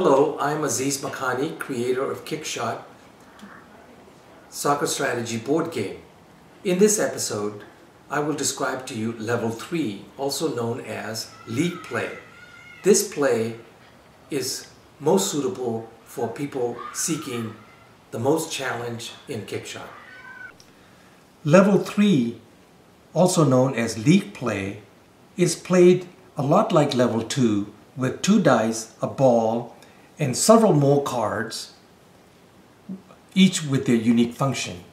Hello, I'm Aziz Makhani, creator of KickShot Soccer Strategy Board Game. In this episode, I will describe to you Level 3, also known as League Play. This play is most suitable for people seeking the most challenge in KickShot. Level 3, also known as League Play, is played a lot like Level 2 with two dice, a ball, and several more cards, each with their unique function.